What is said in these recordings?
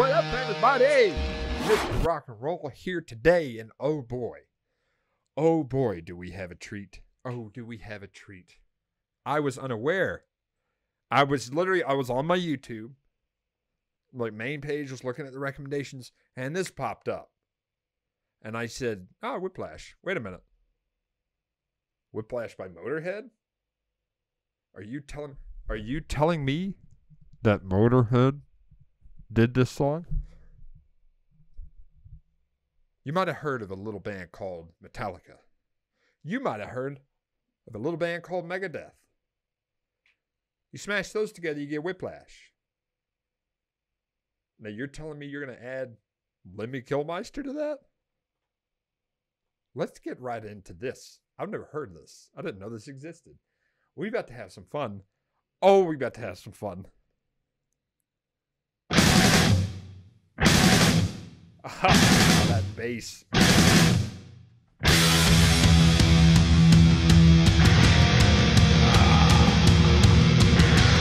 What up, everybody? Mr. Rock and Roll here today, and oh boy, do we have a treat. Oh, do we have a treat. I was unaware. I was on my YouTube, like main page, was looking at the recommendations, and this popped up. And I said, oh, Whiplash. Wait a minute. Whiplash by Motörhead? Are you telling me that Motörhead did this song? You might have heard of a little band called Metallica. You might have heard of a little band called Megadeth. You smash those together, you get Whiplash. Now you're telling me you're going to add Lemmy Kilmister to that? Let's get right into this. I've never heard this. I didn't know this existed. We've got to have some fun. Oh, we've got to have some fun. Aha, that bass.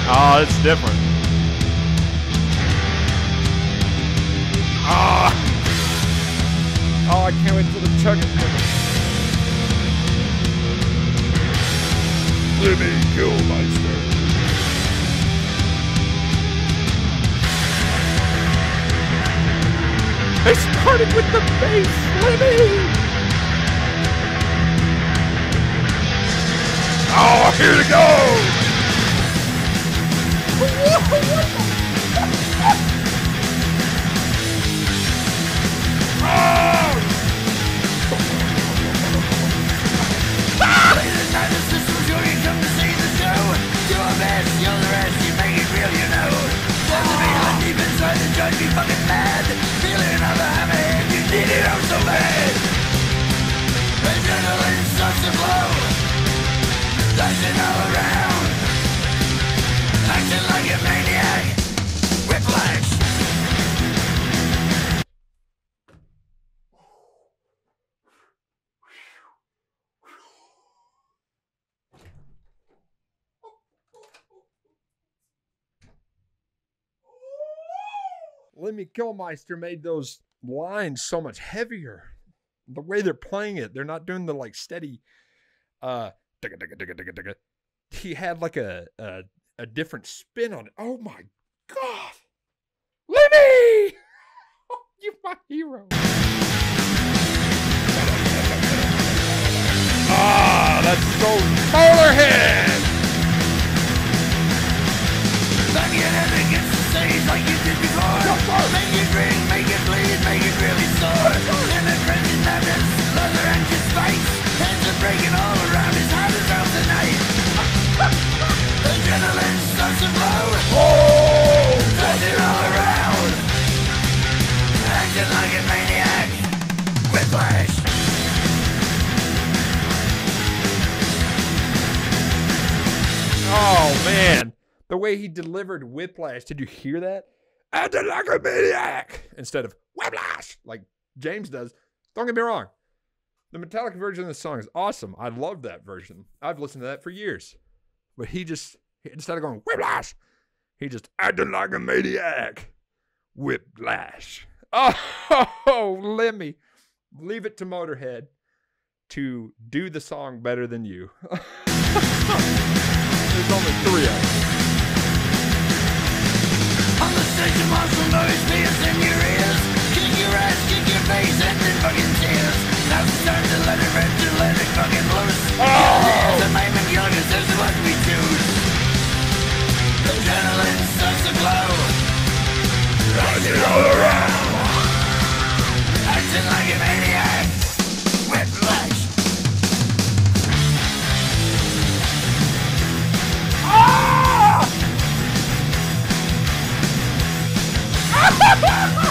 Oh, it's different. Oh, I can't wait till the chugging. Lemmy Kilmister. They started with the bass, Lemmy. Oh, here we go. Lemmy Kilmister made those lines so much heavier. The way they're playing it, they're not doing the like steady. He had like a different spin on it. Oh my God, Lemmy! Oh, you're my hero. Ah, that's so Motörhead. Like you did before. Make it ring, make it bleed, make it really sore. Limit friendly madness, leather anxious fights. Hands are breaking all around his heart is out tonight. Adrenaline starts to blow. Oh, dancing all around, acting like a maniac. Whiplash. Oh man. The way he delivered Whiplash, did you hear that? Acting like a maniac! Instead of Whiplash, like James does. Don't get me wrong. The Metallica version of the song is awesome. I love that version. I've listened to that for years. But he just, instead of going Whiplash, he just acting like a maniac. Whiplash. Oh, Lemmy. Leave it to Motörhead to do the song better than you. There's only three of them. On the station, muscle noise, pierce in your ears. Kick your ass, kick your face, and then fucking tears. Now it's time to let it rip, to let it fucking loose. There's a mime and yoga, this is what we choose. Adrenaline starts to glow. Rising all around, acting like a maniac. Whiplash. Ha ha ha!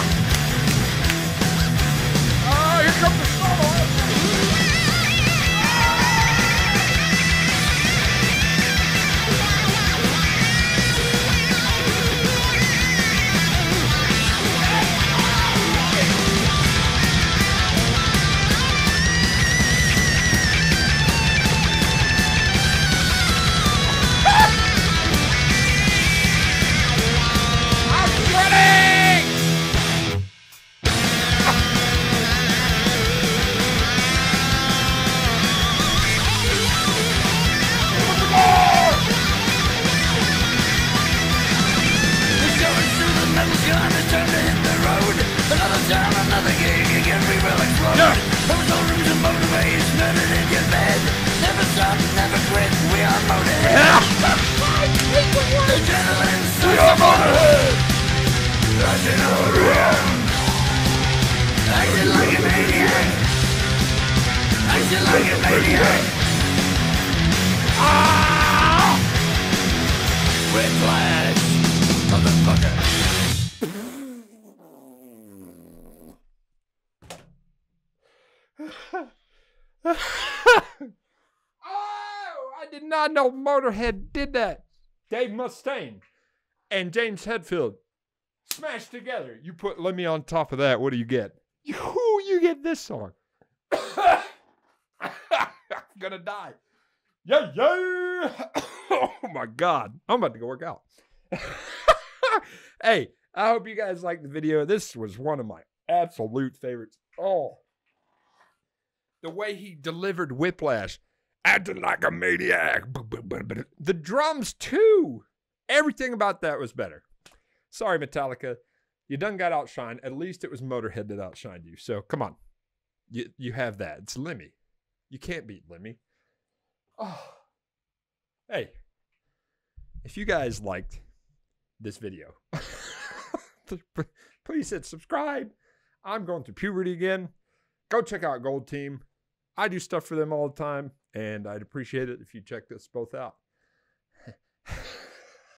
maniac. Ah! Whiplash, motherfucker. Oh, I did not know Motörhead did that. Dave Mustaine and James Hetfield smashed together. You put Lemmy on top of that, what do you get? You get this song. I'm gonna die. Yeah, yeah. Oh my God, I'm about to go work out. Hey, I hope you guys liked the video. This was one of my absolute favorites. Oh, the way he delivered Whiplash, acting like a maniac. The drums too. Everything about that was better. Sorry, Metallica. You done got outshined. At least it was Motörhead that outshined you. So come on. You have that. It's Lemmy. You can't beat Lemmy. Oh. Hey. If you guys liked this video, please hit subscribe. I'm going through puberty again. Go check out Gold Team. I do stuff for them all the time, and I'd appreciate it if you checked us both out.